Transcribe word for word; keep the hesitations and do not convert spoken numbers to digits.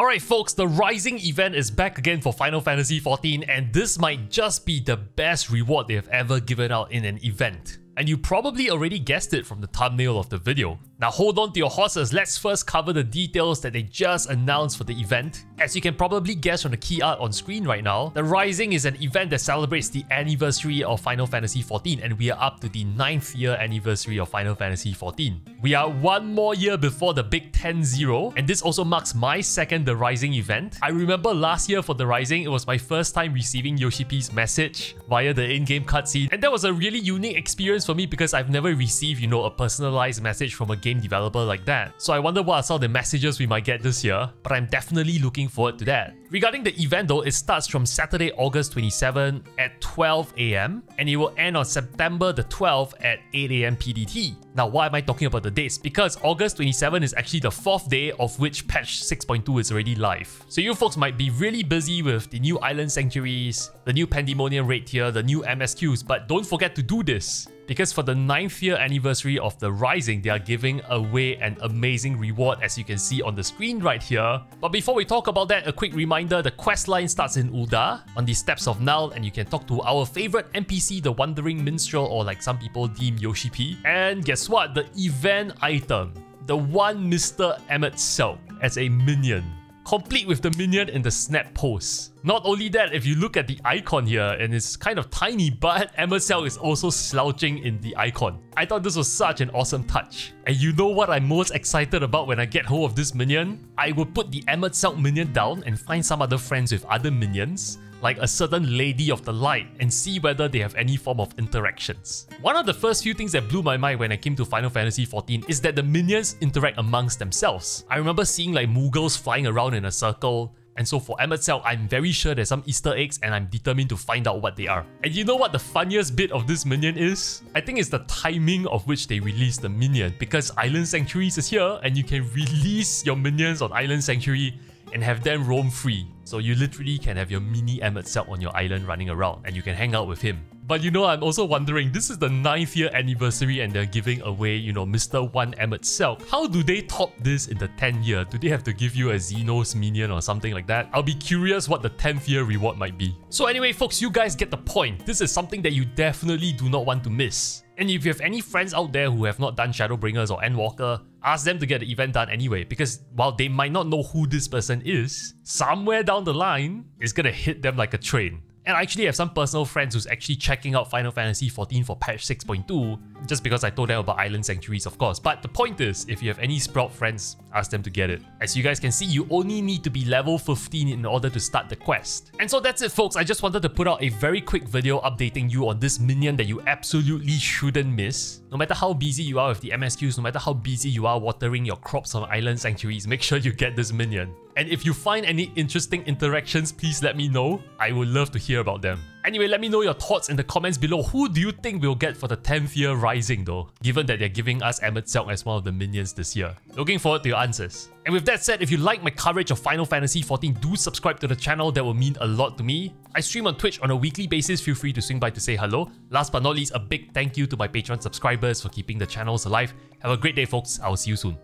Alright folks, the Rising event is back again for Final Fantasy fourteen, and this might just be the best reward they have ever given out in an event. And you probably already guessed it from the thumbnail of the video. Now hold on to your horses, let's first cover the details that they just announced for the event. As you can probably guess from the key art on screen right now, the Rising is an event that celebrates the anniversary of Final Fantasy fourteen, and we are up to the ninth year anniversary of Final Fantasy fourteen. We are one more year before the big ten zero, and this also marks my second The Rising event. I remember last year for The Rising, it was my first time receiving Yoshi P's message via the in-game cutscene, and that was a really unique experience for me because I've never received, you know, a personalized message from a game developer like that. So I wonder what are some of the messages we might get this year, but I'm definitely looking forward to that. Regarding the event though, it starts from Saturday, August twenty-seventh at twelve A M and it will end on September the twelfth at eight A M P D T. Now why am I talking about the dates? Because August twenty-seventh is actually the fourth day of which patch six point two is already live. So you folks might be really busy with the new Island Sanctuaries, the new Pandemonium raid tier, the new M S Qs, but don't forget to do this. Because for the ninth year anniversary of The Rising, they are giving away an amazing reward as you can see on the screen right here. But before we talk about that, a quick reminder, the questline starts in Uda on the Steps of Null, and you can talk to our favorite N P C, the Wandering Minstrel, or like some people deem Yoshi P. And guess what? The event item, the one Mister Emet-Selch as a minion, complete with the minion in the snap pose. Not only that, if you look at the icon here, and it's kind of tiny, but Emet-Selch is also slouching in the icon. I thought this was such an awesome touch. And you know what I'm most excited about when I get hold of this minion? I will put the Emet-Selch minion down and find some other friends with other minions, like a certain Lady of the Light, and see whether they have any form of interactions. One of the first few things that blew my mind when I came to Final Fantasy fourteen is that the minions interact amongst themselves. I remember seeing like Muggles flying around in a circle, and so for Emet-Selch, I'm very sure there's some Easter eggs and I'm determined to find out what they are. And you know what the funniest bit of this minion is? I think it's the timing of which they release the minion, because Island Sanctuaries is here and you can release your minions on Island Sanctuary and have them roam free. So you literally can have your mini Emet-Selch on your island running around and you can hang out with him. But you know, I'm also wondering, this is the ninth year anniversary and they're giving away, you know, Mister One Emet-Selch. How do they top this in the tenth year? Do they have to give you a Xenos minion or something like that? I'll be curious what the tenth year reward might be. So anyway folks, you guys get the point. This is something that you definitely do not want to miss. And if you have any friends out there who have not done Shadowbringers or Endwalker, ask them to get the event done anyway, because while they might not know who this person is, somewhere down the line, it's gonna hit them like a train. And I actually have some personal friends who's actually checking out Final Fantasy fourteen for patch six point two, just because I told them about Island Sanctuaries, of course. But the point is, if you have any Sprout friends, ask them to get it. As you guys can see, you only need to be level fifteen in order to start the quest. And so that's it folks, I just wanted to put out a very quick video updating you on this minion that you absolutely shouldn't miss. No matter how busy you are with the M S Qs, no matter how busy you are watering your crops on Island Sanctuaries, make sure you get this minion. And if you find any interesting interactions, please let me know. I would love to hear about them. Anyway, let me know your thoughts in the comments below. Who do you think we'll get for the tenth year Rising though, given that they're giving us Emet-Selch as one of the minions this year? Looking forward to your answers. And with that said, if you like my coverage of Final Fantasy fourteen, do subscribe to the channel. That will mean a lot to me. I stream on Twitch on a weekly basis. Feel free to swing by to say hello. Last but not least, a big thank you to my Patreon subscribers for keeping the channels alive. Have a great day folks. I'll see you soon.